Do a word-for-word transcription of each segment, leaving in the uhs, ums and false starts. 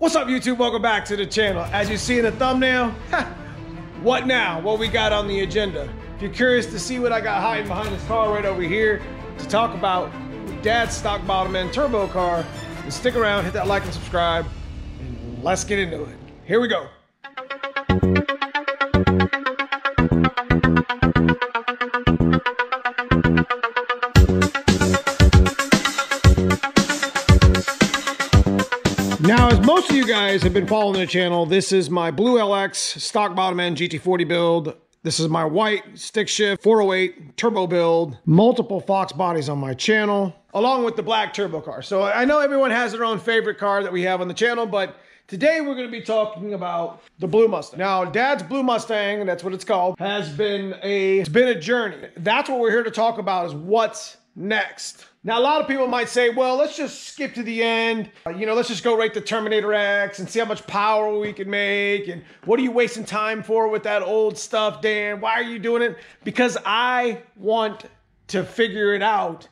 What's up, YouTube? Welcome back to the channel. As you see in the thumbnail, ha, what now? What we got on the agenda? If you're curious to see what I got hiding behind this car right over here to talk about Dad's stock bottom end turbo car, then stick around, hit that like and subscribe, and let's get into it. Here we go. Now, as most of you guys have been following the channel, this is my blue L X stock bottom end G T forty build. This is my white stick shift four oh eight turbo build. Multiple Fox bodies on my channel, along with the black turbo car. So I know everyone has their own favorite car that we have on the channel, but today we're going to be talking about the blue Mustang. Now, Dad's blue Mustang, that's what it's called, has been a, it's been a journey. That's what we're here to talk about, is what's next. Now, a lot of people might say, well, let's just skip to the end. Uh, you know, let's just go right to Terminator X and see how much power we can make. And what are you wasting time for with that old stuff, Dan? Why are you doing it? Because I want to figure it out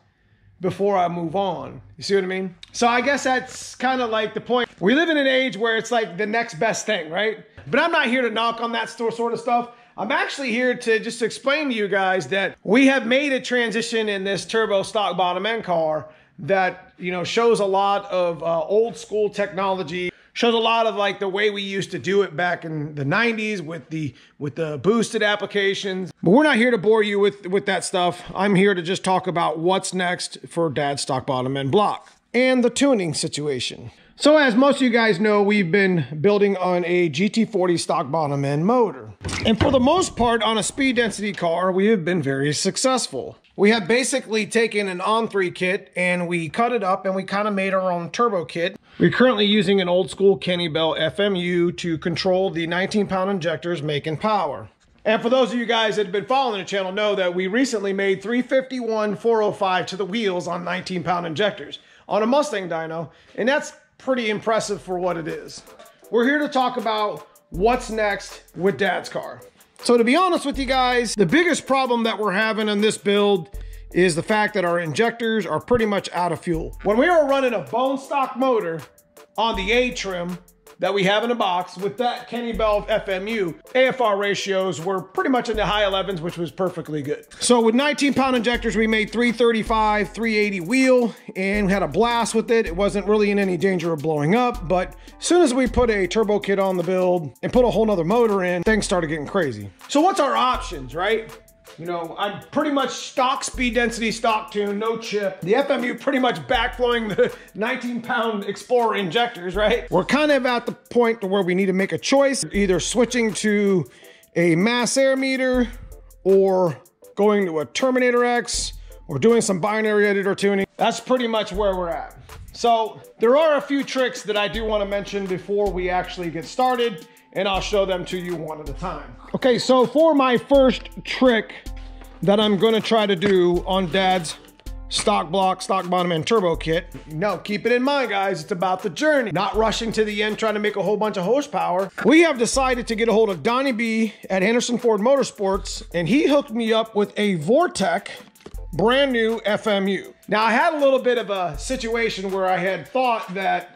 before I move on. You see what I mean? So I guess that's kind of like the point. We live in an age where it's like the next best thing, right? But I'm not here to knock on that sort of stuff. I'm actually here to just explain to you guys that we have made a transition in this turbo stock bottom end car that, you know, shows a lot of uh, old school technology, shows a lot of like the way we used to do it back in the nineties with the with the boosted applications. But we're not here to bore you with with that stuff. I'm here to just talk about what's next for Dad's stock bottom end block and the tuning situation. So as most of you guys know, we've been building on a G T forty stock bottom end motor. And for the most part, on a speed density car, we have been very successful. We have basically taken an on three kit and we cut it up and we kind of made our own turbo kit. We're currently using an old school Kenny Bell F M U to control the nineteen pound injectors making power. And for those of you guys that have been following the channel know that we recently made three fifty-one four oh five to the wheels on nineteen pound injectors on a Mustang dyno, and that's pretty impressive for what it is. We're here to talk about what's next with Dad's car. So to be honest with you guys, the biggest problem that we're having in this build is the fact that our injectors are pretty much out of fuel. When we were running a bone stock motor on the A trim that we have in a box with that Kenny Bell F M U, A F R ratios were pretty much in the high elevens, which was perfectly good. So with nineteen pound injectors, we made three thirty-five, three eighty wheel, and we had a blast with it. It wasn't really in any danger of blowing up, but as soon as we put a turbo kit on the build and put a whole nother motor in, things started getting crazy. So what's our options, right? You know, I'm pretty much stock speed density, stock tune, no chip. The F M U pretty much backflowing the nineteen pound Explorer injectors, right? We're kind of at the point where we need to make a choice, either switching to a mass air meter or going to a Terminator X or doing some binary editor tuning. That's pretty much where we're at. So there are a few tricks that I do want to mention before we actually get started, and I'll show them to you one at a time. Okay, so for my first trick that I'm gonna try to do on Dad's stock block, stock bottom end turbo kit, no, keep it in mind guys, it's about the journey, not rushing to the end trying to make a whole bunch of horsepower. We have decided to get a hold of Donnie B at Anderson Ford Motorsports, and he hooked me up with a Vortec brand new F M U. Now I had a little bit of a situation where I had thought that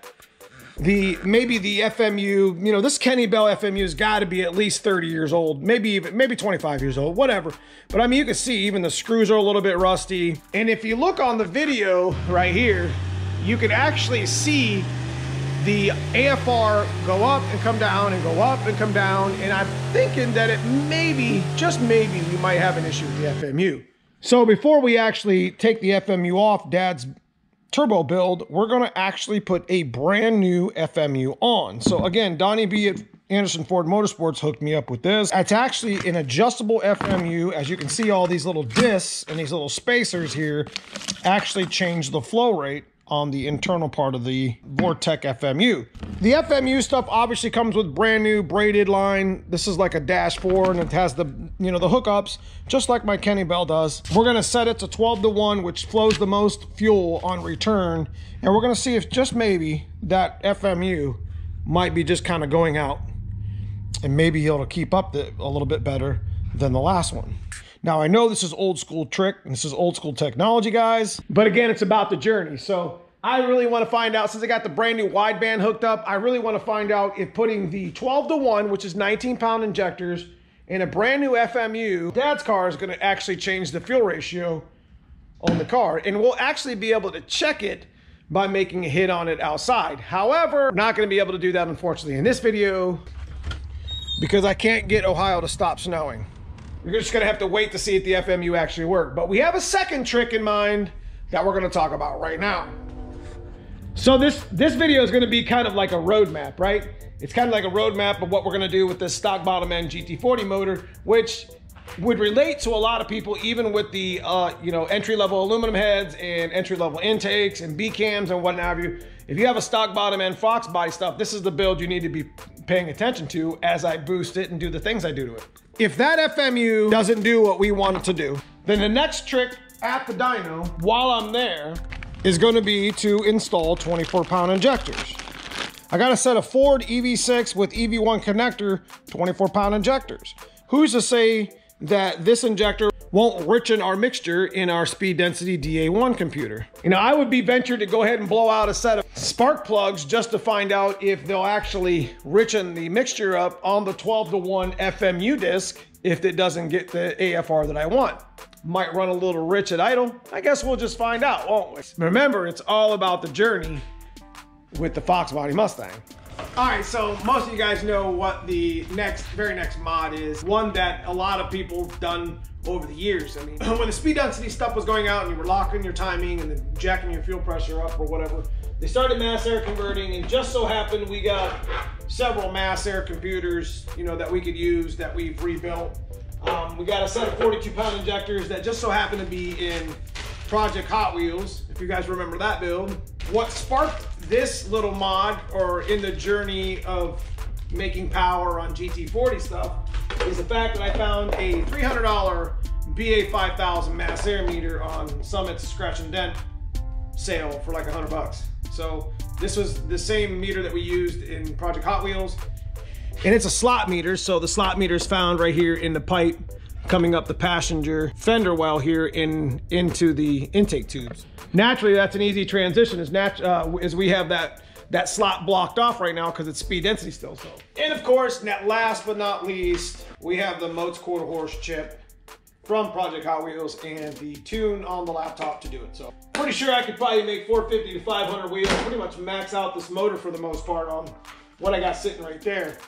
The maybe the F M U, you know, this Kenny Bell F M U has got to be at least thirty years old, maybe even maybe twenty-five years old, whatever. But I mean, you can see even the screws are a little bit rusty. And if you look on the video right here, you can actually see the A F R go up and come down and go up and come down. And I'm thinking that it maybe, just maybe, you might have an issue with the F M U. So before we actually take the F M U off Dad's turbo build, we're going to actually put a brand new F M U on. So again, Donnie B at Anderson Ford Motorsports hooked me up with this. It's actually an adjustable F M U. As you can see, all these little discs and these little spacers here actually change the flow rate on the internal part of the Vortec F M U. The F M U stuff obviously comes with brand new braided line. This is like a dash four, and it has the, you know, the hookups, just like my Kenny Bell does. We're gonna set it to twelve to one, which flows the most fuel on return. And we're gonna see if just maybe that F M U might be just kind of going out, and maybe it'll keep up the, a little bit better than the last one. Now, I know this is old school trick, and this is old school technology, guys, but again, it's about the journey. So I really want to find out, since I got the brand new wideband hooked up, I really want to find out if putting the twelve to one, which is nineteen pound injectors, and a brand new F M U, Dad's car is going to actually change the fuel ratio on the car. And we'll actually be able to check it by making a hit on it outside. However, I'm not going to be able to do that, unfortunately, in this video, because I can't get Ohio to stop snowing. You're just going to have to wait to see if the F M U actually worked. But we have a second trick in mind that we're going to talk about right now. So this, this video is going to be kind of like a roadmap, right? It's kind of like a roadmap of what we're going to do with this stock bottom end G T forty motor, which would relate to a lot of people, even with the uh, you know, entry-level aluminum heads and entry-level intakes and B-cams and what have you. If you have a stock bottom end Fox body stuff, this is the build you need to be paying attention to as I boost it and do the things I do to it. If that F M U doesn't do what we want it to do, then the next trick at the dyno while I'm there is going to be to install twenty-four pound injectors. I got a set of Ford E V six with E V one connector, twenty-four pound injectors. Who's to say that this injector won't richen our mixture in our speed density D A one computer? You know, I would be ventured to go ahead and blow out a set of spark plugs just to find out if they'll actually richen the mixture up on the twelve to one F M U disc if it doesn't get the A F R that I want. Might run a little rich at idle. I guess we'll just find out, won't we? Remember, it's all about the journey with the Fox body Mustang. All right, so most of you guys know what the next, very next mod is. One that a lot of people have done over the years. I mean, when the speed density stuff was going out and you were locking your timing and then jacking your fuel pressure up or whatever, they started mass air converting, and just so happened we got several mass air computers, you know, that we could use that we've rebuilt. Um, we got a set of forty-two pound injectors that just so happen to be in Project Hot Wheels, if you guys remember that build. What sparked this little mod, or in the journey of making power on G T forty stuff, is the fact that I found a three hundred dollar B A five thousand mass air meter on Summit's Scratch and Dent sale for like a hundred bucks. So this was the same meter that we used in Project Hot Wheels. And it's a slot meter, so the slot meter is found right here in the pipe coming up the passenger fender well here in into the intake tubes. Naturally, that's an easy transition, as, nat uh, as we have that, that slot blocked off right now because it's speed density still. So. And of course, last but not least, we have the Motes quarter horse chip from Project Hot Wheels and the tune on the laptop to do it. So pretty sure I could probably make four fifty to five hundred wheels, pretty much max out this motor for the most part on what I got sitting right there.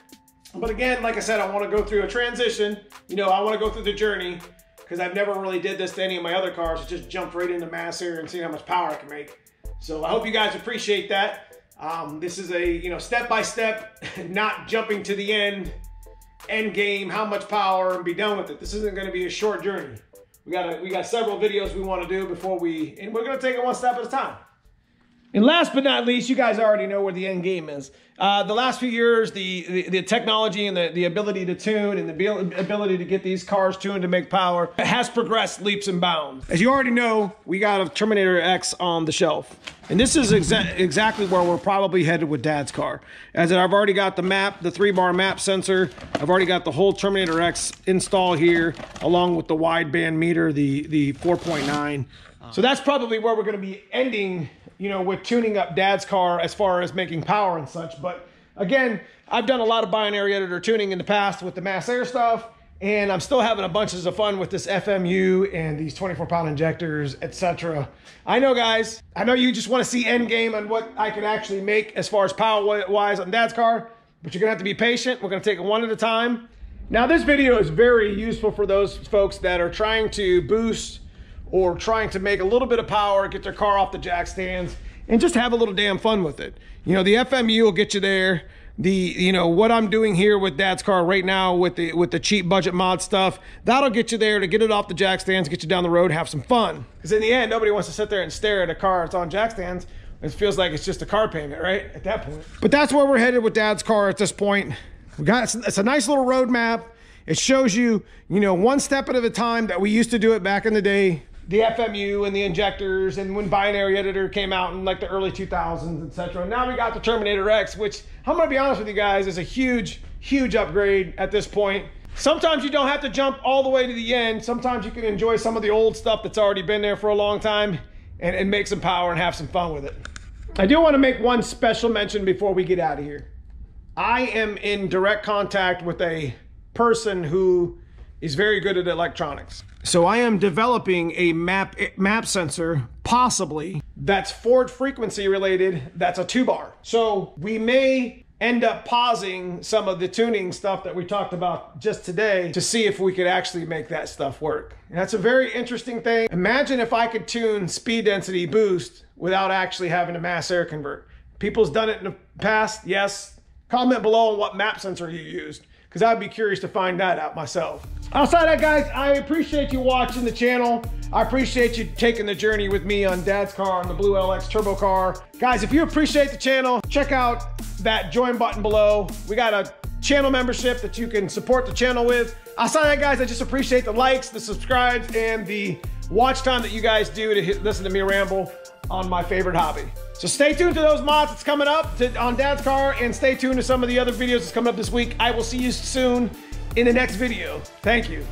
But again, like I said, I want to go through a transition. You know, I want to go through the journey because I've never really did this to any of my other cars. I just jumped right into mass air and see how much power I can make. So I hope you guys appreciate that. Um, this is a, you know, step-by-step, not jumping to the end, end game, how much power, and be done with it. This isn't going to be a short journey. We got, we got several videos we want to do before we, and we're going to take it one step at a time. And last but not least, you guys already know where the end game is. Uh, the last few years, the, the, the technology and the, the ability to tune and the ability to get these cars tuned to make power has progressed leaps and bounds. As you already know, we got a Terminator X on the shelf. And this is exa exactly where we're probably headed with Dad's car. As I've already got the map, the three bar map sensor. I've already got the whole Terminator X install here, along with the wideband meter, the, the four point nine. So that's probably where we're gonna be ending, you know, with tuning up Dad's car as far as making power and such. But again, I've done a lot of binary editor tuning in the past with the mass air stuff, and I'm still having a bunches of fun with this F M U and these twenty-four pound injectors, et cetera. I know, guys, I know you just want to see end game on what I can actually make as far as power wise on Dad's car, but you're gonna have to be patient. We're gonna take it one at a time. Now, this video is very useful for those folks that are trying to boost or trying to make a little bit of power, get their car off the jack stands, and just have a little damn fun with it. You know, the F M U will get you there. The, you know, what I'm doing here with Dad's car right now with the, with the cheap budget mod stuff, that'll get you there to get it off the jack stands, get you down the road, have some fun. Because in the end, nobody wants to sit there and stare at a car that's on jack stands. It feels like it's just a car payment, right? At that point. But that's where we're headed with Dad's car at this point. We got, it's, it's a nice little roadmap. It shows you, you know, one step at a time that we used to do it back in the day. The F M U and the injectors, and when binary editor came out in like the early two thousands, et cetera. Now we got the Terminator X, which I'm gonna be honest with you guys, is a huge, huge upgrade at this point. Sometimes you don't have to jump all the way to the end. Sometimes you can enjoy some of the old stuff that's already been there for a long time and, and make some power and have some fun with it. I do want to make one special mention before we get out of here. I am in direct contact with a person who is very good at electronics. So I am developing a map map sensor, possibly, that's Ford frequency related, that's a two bar. So we may end up pausing some of the tuning stuff that we talked about just today to see if we could actually make that stuff work. And that's a very interesting thing. Imagine if I could tune speed density boost without actually having to mass air convert. People's done it in the past, yes. Comment below on what map sensor you used, because I'd be curious to find that out myself. Outside that, guys, I appreciate you watching the channel. I appreciate you taking the journey with me on Dad's car, on the Blue L X Turbo car. Guys, if you appreciate the channel, check out that join button below. We got a channel membership that you can support the channel with. Outside that, guys, I just appreciate the likes, the subscribes, and the watch time that you guys do to hit, listen to me ramble on my favorite hobby. So stay tuned to those mods that's coming up to, on Dad's car, and stay tuned to some of the other videos that's coming up this week. I will see you soon in the next video. Thank you.